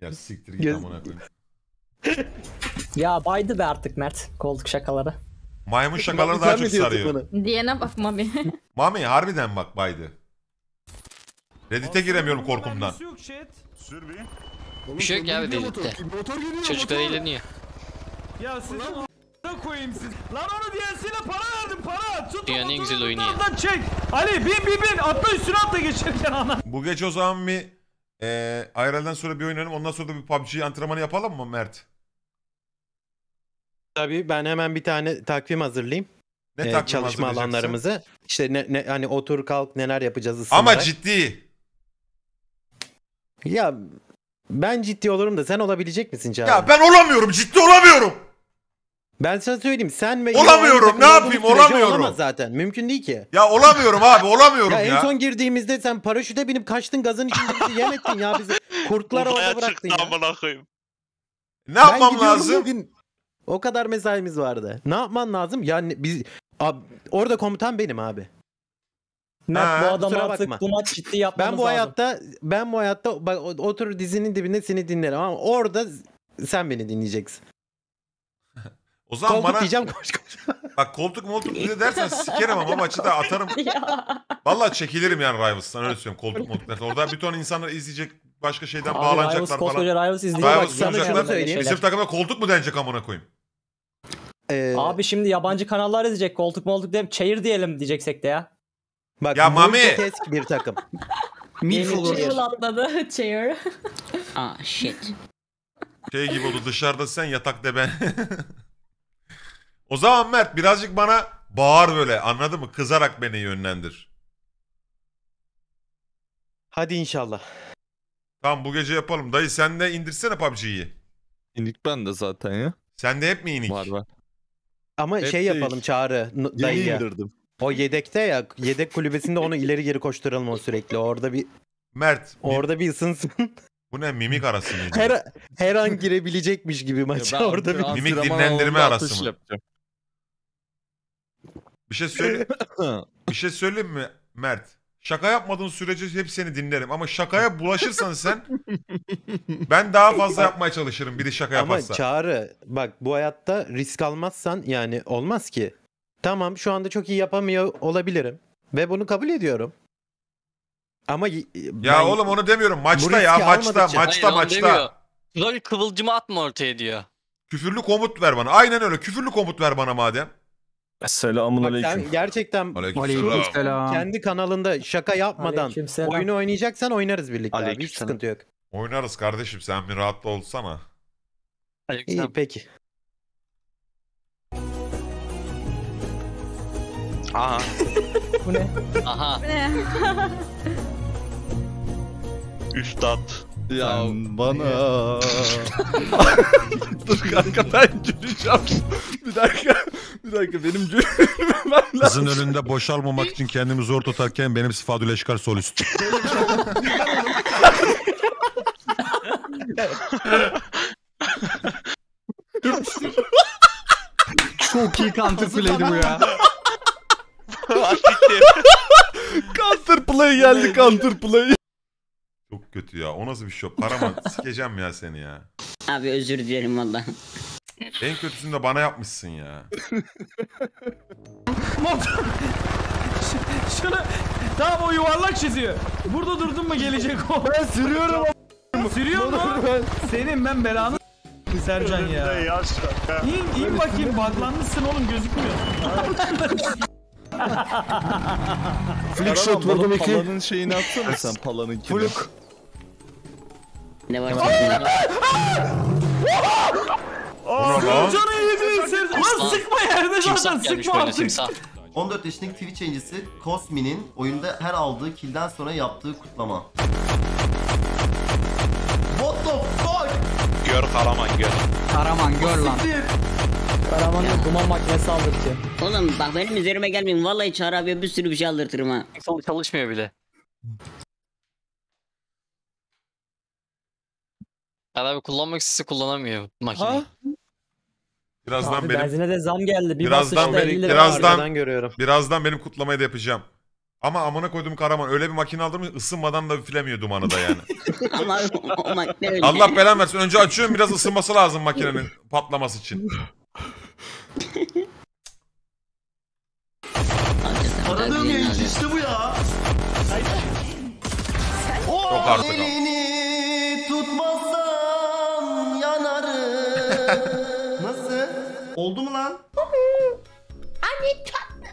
Ya siktir git amına koyayım. Ya baydı be artık Mert. Kolduk şakaları. Maymun şakaları daha çok sarıyor. Diyene bak Mami. Mami harbiden bak baydı. Reddit'e giremiyorum korkumdan. Bir şey yok ya Reddit'te. Çocuklar eğleniyor. Ya sizin a***** koyayım siz. Lan onu DLC'yle para verdim para. Tut dünyanın en güzel oyunu ya. Çek. Ali bin. Atla üstüne atla geçerken ana. Bu geç o zaman bir IRL'den sonra bir oynayalım. Ondan sonra da bir PUBG antrenmanı yapalım mı Mert? Tabii ben hemen bir tane takvim hazırlayayım. Ne takvim çalışma alanlarımızı. İşte hani otur kalk neler yapacağız ısınarak. Ama ciddi. Ya ben ciddi olurum da sen olabilecek misin Çağrı? Ya ben olamıyorum, ciddi olamıyorum. Ben sana söyleyeyim sen ve... Olamıyorum, ne yapayım olamıyorum. Olamaz zaten, mümkün değil ki. Ya olamıyorum abi, olamıyorum ya. En son girdiğimizde sen paraşüte binip kaçtın gazın içinde bizi yem ettin ya bizi. Kurtlar orada bıraktın ya. Ne yapmam lazım? Dedin. O kadar mesaimiz vardı. Ne yapman lazım? Yani biz... Abi, orada komutan benim abi. Mert, bu adam artık buna ciddi yapmamız lazım. Ben bu hayatta otur dizinin dibinde seni dinlerim ama orada sen beni dinleyeceksin. O zaman koltuk bana... diyeceğim koş. Bak koltuk bize dersen sikerim ama maçı da atarım. Vallahi çekilirim yani Rivals'tan öyle söylüyorum koltuk dersen. Orada bir ton insanlar izleyecek başka şeyden bağlanacaklar falan. Rivals izleyecekler. Bizim takımda koltuk mu denecek amına koyayım? Abi şimdi yabancı kanallar izleyecek koltuk diyelim. Çayır diyelim diyeceksek de ya. Bak, ya Mami bir takım. Milf olur. Çayır atladı. Çayır. Ah shit. Şey gibi oldu dışarıda sen yatakta ben. O zaman Mert birazcık bana bağır böyle anladın mı? Kızarak beni yönlendir. Hadi inşallah. Tamam bu gece yapalım. Dayı sen de indirsene PUBG'yi. İndik ben de zaten ya. Sen de hep mi inik? Var. Ama hep şey yapalım Çağrı. Dayı indirdim. O yedekte ya. Yedek kulübesinde onu ileri geri koşturalım o sürekli. Orada bir... Mert. Orada bir ısınsın. Bu ne mimik arası mıydı? Her an girebilecekmiş gibi maça orada bir... Mimik dinlendirme arası mı? Yapacağım. Bir şey söyleyeyim mi Mert? Şaka yapmadığın sürece hep seni dinlerim ama şakaya bulaşırsan sen ben daha fazla yapmaya çalışırım biri şaka yaparsa. Ama Çağrı bak bu hayatta risk almazsan yani olmaz ki. Tamam şu anda çok iyi yapamıyor olabilirim ve bunu kabul ediyorum. Ama ya oğlum onu demiyorum maçta ya maçta. Böyle kıvılcımı atma ortaya diyor. Küfürlü komut ver bana aynen öyle küfürlü komut ver bana madem. Selamünaleyküm. Sen gerçekten Aleykümselam. Kendi kanalında şaka yapmadan oyunu oynayacaksan oynarız birlikte. Abi. Hiç sıkıntı yok. Oynarız kardeşim sen bir rahat olsana. İyi peki. Aha. Bu ne? Aha. Üstad. Ya bana. Dur kanka ben güleceğim. Bir dakika benim gülmem lazım. Kızın önünde boşalmamak için kendimi zor tutarken benim sıfadül eşkar solist. Çok iyi counterplay'di bu ya. Counterplay geldi counterplay. Çok kötü ya. O nasıl bir şey? Paraman sikeceğim ya seni ya. Abi özür dilerim valla. En kötüsünü de bana yapmışsın ya. Şunu tam o yuvarlak çiziyor. Burada durdun mu gelecek o. Ben sürüyorum. Sürüyor mu? Senin ben belanı Sercan ya. İn bakayım baklanmışsın oğlum gözükmüyor. Flix shot vurdum iki. Palanın şeyini atsana sen palanınkini. Fluk. Ne var? Sercan'ı yedirin Sercan. Ulan sıkma yerde zaten sıkma artık. 14 yaşındaki Twitch yayıncısı Cosmin'in oyunda her aldığı kill'den sonra yaptığı kutlama. What the fuck? Gör Karaman gör. Karaman gör lan. Karaman'ın duman makinesi aldırtıyor. Oğlum bak benim üzerime gelmeyin. Vallahi Çağrı abiye bir sürü bir şey aldırtırım ha. Çalışmıyor bile. Abi kullanmak istese kullanamıyor makineyi. Birazdan benim benzine de zam geldi. Birazdan benim kutlamayı da yapacağım. Ama amına koydum Karaman öyle bir makine aldırmış ısınmadan da üflemiyor dumanı da yani. Allah belanı versin. Önce açıyorum biraz ısınması lazım makinenin patlaması için. Aradığım yayıncı işte bu ya. Yok artık al. Nasıl? Oldu mu lan? Anne tatlı.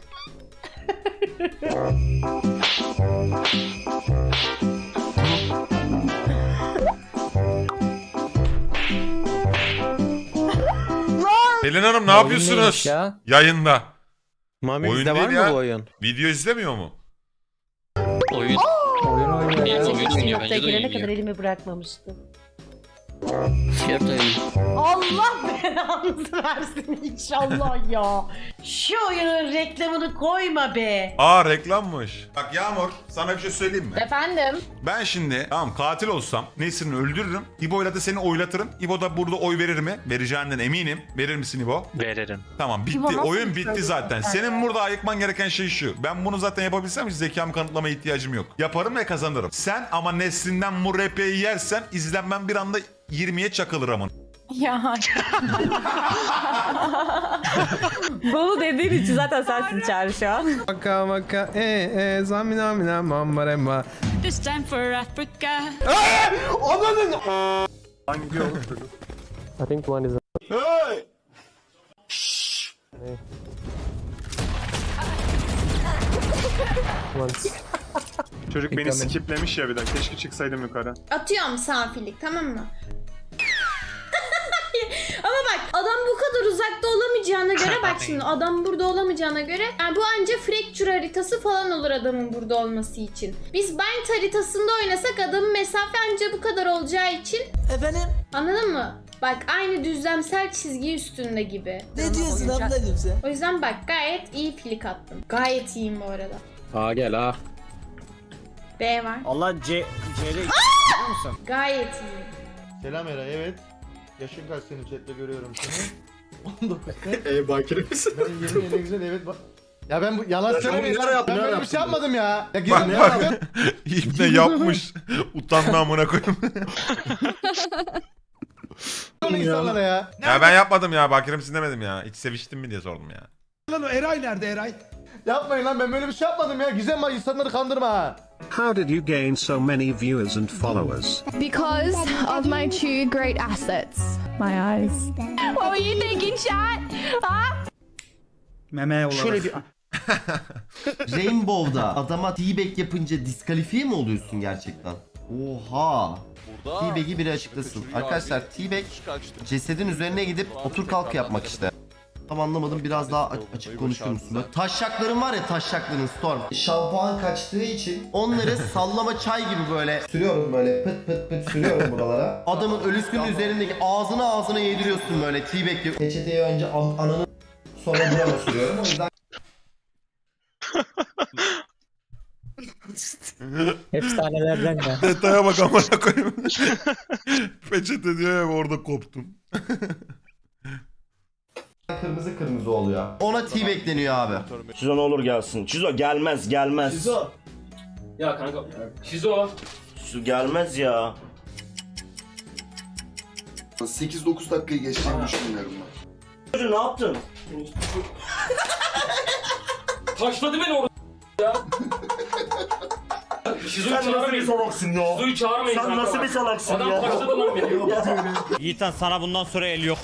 Selin Hanım ne yapıyorsunuz ya? Yayında? Mami oyun değil ya. Oyun? Video izlemiyor mu? Oyun. Oyun oynuyor. Ben girene kadar elimi bırakmamıştım. Allah belanızı versin inşallah ya. Şu oyunun reklamını koyma be. Aa reklammış. Bak Yağmur sana bir şey söyleyeyim mi? Efendim? Ben şimdi tamam katil olsam Nesrin'i öldürürüm. İbo'yla da seni oylatırım. İbo da burada oy verir mi? Vereceğinden eminim. Verir misin İbo? Veririm. Tamam bitti. Oyun bitti zaten. Senin burada ayıkman gereken şey şu. Ben bunu zaten yapabilsem hiç zekamı kanıtlamaya ihtiyacım yok. Yaparım ve kazanırım. Sen ama Nesrin'den murepeyi yersen izlenmem bir anda 20'ye çakılır aman. Ya. Bunu dediğin için zaten sensin Çağrı şu an. Maka maka zamina mina mambarema. This time for Africa. Ananın. Hangi yol? I think one is. Hey. Once. Çocuk beni skiplemiş ya bir daha. Keşke çıksaydım yukarı. Atıyorum safilik tamam mı? Ama bak adam bu kadar uzakta olamayacağına göre bak şimdi adam burada olamayacağına göre yani bu anca fracture haritası falan olur adamın burada olması için. Biz bind haritasında oynasak adamın mesafe anca bu kadar olacağı için. Efendim? Anladın mı? Bak aynı düzlemsel çizgi üstünde gibi. Ne diyorsun ablacığım sen? O yüzden bak gayet iyi flick attım. Gayet iyiyim bu arada. Aa gel ha. B var. Allah C'de biliyor musun? Gayet iyi. Selam Eray evet. Yaşın kaç senin chatte görüyorum seni. 19 kaç? Bakire misin? Ben 27 güzel evet bak. Ya ben bu yalan söylemiyorum. Ben böyle bir şey yapmadım ya. Ya Gizem ne yaptın? İpne yapmış. Utanma amına koyayım. İnsanlara ya. Ya ben yapmadım ya bakire misin demedim ya. Hiç seviştin mi diye sordum ya. Lan o Eray nerede Eray? Yapmayın lan ben böyle bir şey yapmadım ya. Gizem bak insanları kandırma ha. How did you gain so many viewers and followers? Because of my two great assets. My eyes. What were you thinking chat? Huh? Meme olarak. Şöyle bir... Rainbow'da adama T-Bag yapınca diskalifiye mi oluyorsun gerçekten? Oha. T-Bag'i biri açıklasın. Arkadaşlar T-Bag cesedin üzerine gidip otur kalk yapmak işte. Tam anlamadım biraz daha açık konuşuyor musun? Taşşakların var ya taşşakların Storm. Şampuan kaçtığı için onları sallama çay gibi böyle sürüyorum böyle pıt pıt pıt sürüyorum buralara. Adamın ölüsünün üzerindeki ağzına yediriyorsun böyle T-Bag'le. Peçeteyi önce ananı sonra buraya sürüyorum. O yüzden... Efsanelerden ya. Detaya bak amana koyayım. Peçete diyor ya orada koptum. Kırmızı oluyor. Ona T bekleniyor abi. Şizo ne olur gelsin. Şizo gelmez. Şizo. Ya kanka. Şizo. Şizo gelmez ya. 8-9 dakikayı geçtiğimi düşünüyorum ben. Ne yaptın? Taşladı beni orada ya. Şizo'yu çağırmayın. Şizo'yu çağırmayın. Sen nasıl bir salaksın ya? Adam taşladı lan beni. Yiğithan sana bundan sonra el yok.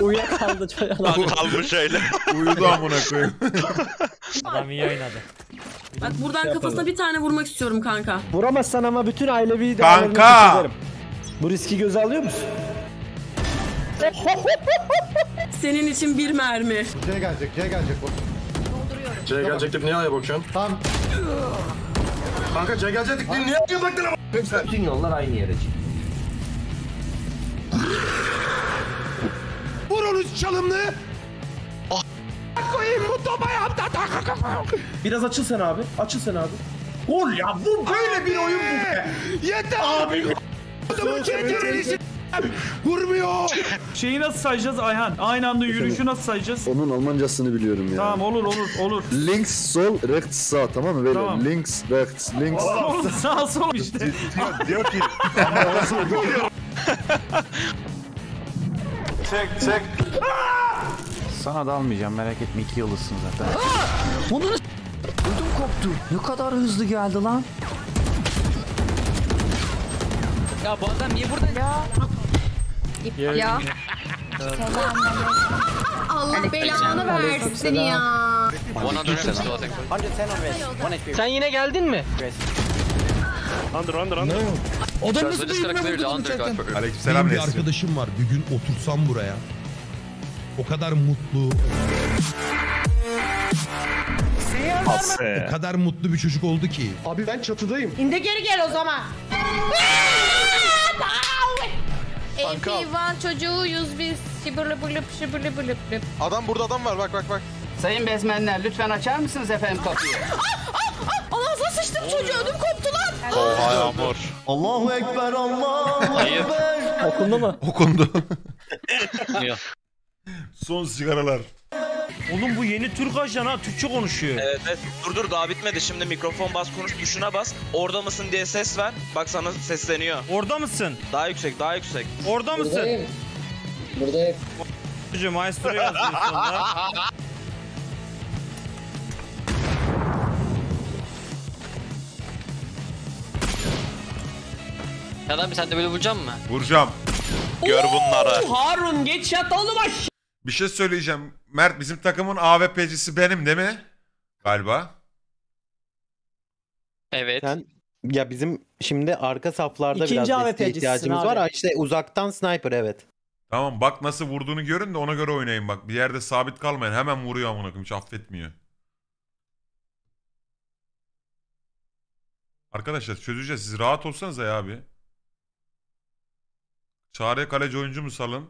Uyuyakaldı çocuk. Kalmış öyle. Uyudu amına koyayım. Adam iyi oynadı. Bak buradan şey kafasına bir tane vurmak istiyorum kanka. Vuramazsan ama bütün ailevi değerlerini çözerim. Bu riski göze alıyor musun? Senin için bir mermi. C gelecek bu. Dolduruyorum. C gelecek deyip niye aya bakıyorsun? Tamam. Kanka C gelecek deyip niye aya baktın ama? Bütün yollar aynı yere çıkıyor. Vurunuz çalımlı. Ah koyayım bu topa yaptı. Biraz açıl sen abi. Ol ya bu böyle abi, bir oyun bu be. Yeter abi. Adamın çekerelisi vurmuyor. Şeyi nasıl sayacağız Ayhan? Aynı anda yürüyüşü nasıl sayacağız? Onun Almancasını biliyorum ya. Tamam olur. Links sol, rechts sağ, tamam mı böyle? Tamam. Links rechts, links sağ. Sağ sol işte. Diyor ki. Çek. Sana dalmayacağım merak etme, 2 yıldızsın zaten. Bunun ödüm koptu. Ne kadar hızlı geldi lan. Ya bu adam niye burada ya? Ya. Allah belanı versin ya. Sen yine geldin mi? Under. O da nasıl bir Aleykümselam. Bir arkadaşım var. Bir gün otursam buraya. O kadar mutlu. O kadar mutlu bir çocuk oldu ki. Abi ben çatıdayım. İndi geri gel o zaman. AP1 çocuğuyuz biz. Şibırlı bırlıp. Burada adam var bak. Sayın bezmenler lütfen açar mısınız efendim kapıyı? Ağzına sıçtım çocuğu, ödüm koptu lan. Oha Yağmur. Allahu Ekber, Allahu Ekber. Okundu mu? Okundu. Son sigaralar. Oğlum bu yeni Türk ajan ha, Türkçe konuşuyor. Evet. Dur daha bitmedi, şimdi mikrofon bas, konuş tuşuna bas. Orada mısın diye ses ver. Bak sana sesleniyor. Orada mısın? Daha yüksek. Orada mısın? Buradayım. Hocam maestro yazdı sonunda. Ya da bir sen de böyle vuracağım mı? Vuracağım. Gör bunları. Harun geç yat oğlum aşağı. Bir şey söyleyeceğim. Mert bizim takımın AWP'cisi benim değil mi? Galiba. Evet. Sen, ya bizim şimdi arka saflarda İkinci biraz desteğe ihtiyacımız abi. Var. İşte uzaktan sniper evet. Tamam bak nasıl vurduğunu görün de ona göre oynayın bak. Bir yerde sabit kalmayın. Hemen vuruyor amına koyayım. Hiç affetmiyor. Arkadaşlar çözeceğiz. Siz rahat olsanız ya abi. Çağrı kaleci oyuncu mu salın?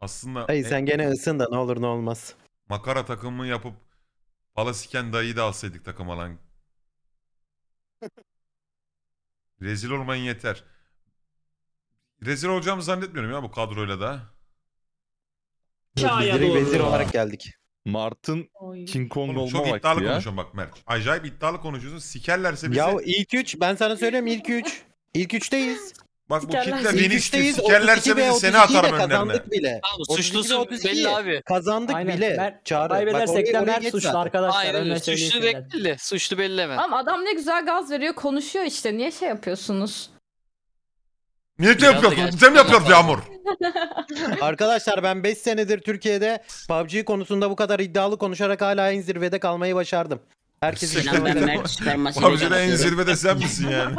Aslında... Hayır sen gene ısın da ne olur ne olmaz. Makara takımı yapıp balasiken dayıyı da alsaydık takım alan. Rezil olmayın yeter. Rezil olacağımı zannetmiyorum ya bu kadroyla da. Rezil olarak geldik. Mart'ın King Kong olma vakti ya. Çok iddialı konuşuyorsun bak Mert. Acayip iddialı konuşuyorsun. Sikerlerse bize... Ya ilk 3 ben sana söylüyorum ilk 3. İlk 3'teyiz. Bak bu kitle beni sikerlerse bizi seni atarım önlerine. Kazandık bile. Suçlusun belli abi. Kazandık aynen. Bile. Çağrı. Kaybedersek de Mert suçlu zaten. Arkadaşlar. Aynen suçlu belli. Suçlu belli hemen. Ama adam ne güzel gaz veriyor konuşuyor işte. Niye şey yapıyorsunuz? Niye yapıyorsunuz? Bize mi yapıyoruz Yağmur? Arkadaşlar ben 5 senedir Türkiye'de PUBG konusunda bu kadar iddialı konuşarak hala en zirvede kalmayı başardım. Herkes PUBG'de en zirvede sen misin yani?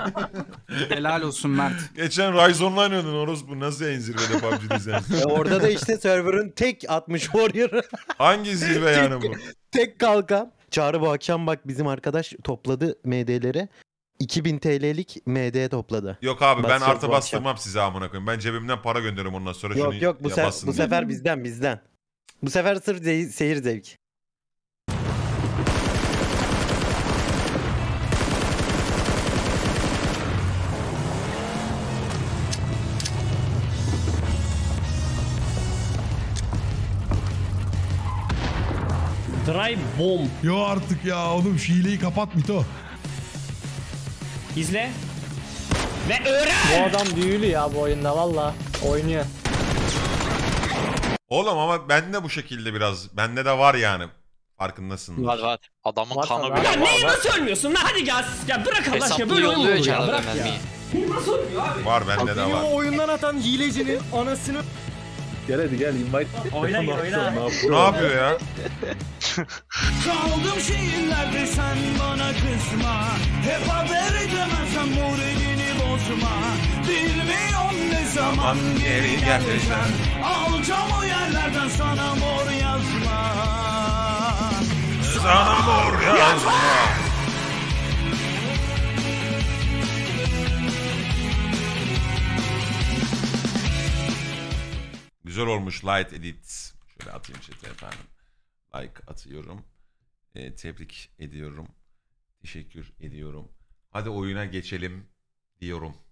Helal olsun Mert. Geçen Rise Online oynuyordun orospu, nasıl en zirvede PUBG'de sen? Orada da işte server'ın tek 60 warrior. Hangi zirve yani bu? Tek kalkan. Çağrı bu akşam bak bizim arkadaş topladı MD'leri. 2000 TL'lik MD topladı. Yok abi ben artı bastırmam size amına koyayım. Ben cebimden para gönderirim ondan sonra şunu yapasın. Yok bu sefer bizden. Bu sefer sırf seyir zevki. Dry bomb. Yo artık ya oğlum şu hileyi kapat Mito. İzle. Ve öğren. Bu adam büyülü ya bu oyunda valla. Oynuyor. Oğlum ama bende bu şekilde biraz. Bende de var yani. Farkındasın. Var. Adamın kanı bile var. Ya neyi nasıl ölmüyorsun lan hadi gel. Ya bırak Allah aşkına böyle olur ya. Bırak ya. Nasıl ölmüyor abi? Var bende de var. O oyundan atan hilecinin anasını... Gel hadi gel invite. Oyna. Ne yapıyor ya? Kaldım şehirlerde sen bana kızma. Hep haber edemezsem moralini bozma. Bilmiyorum ne zaman geri geleceğim. Alacağım o yerlerden sana mor yazma. Sana mor yazma. Güzel olmuş light edit. Şöyle atayım chat'e efendim. like atıyorum. Tebrik ediyorum. Teşekkür ediyorum. Hadi oyuna geçelim diyorum.